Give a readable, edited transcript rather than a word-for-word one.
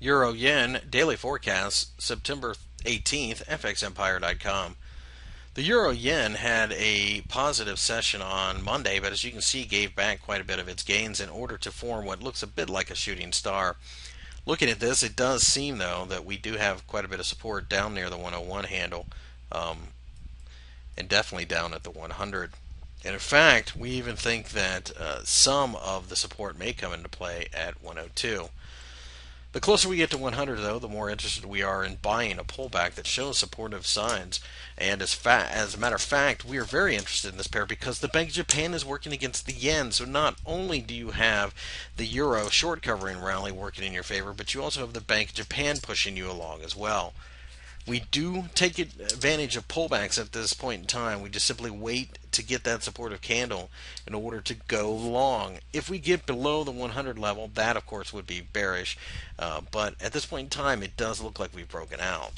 Euro-Yen Daily Forecast, September 18th, FXEmpire.com. The Euro-Yen had a positive session on Monday, but as you can see, gave back quite a bit of its gains in order to form what looks a bit like a shooting star. Looking at this, it does seem, though, that we do have quite a bit of support down near the 101 handle, and definitely down at the 100. And in fact, we even think that some of the support may come into play at 102. The closer we get to 100, though, the more interested we are in buying a pullback that shows supportive signs. And as a matter of fact, we are very interested in this pair because the Bank of Japan is working against the yen. So not only do you have the euro short covering rally working in your favor, but you also have the Bank of Japan pushing you along as well. We do take advantage of pullbacks at this point in time. We just simply wait to get that supportive candle in order to go long. If we get below the 100 level, that of course would be bearish, but at this point in time it does look like we've broken out.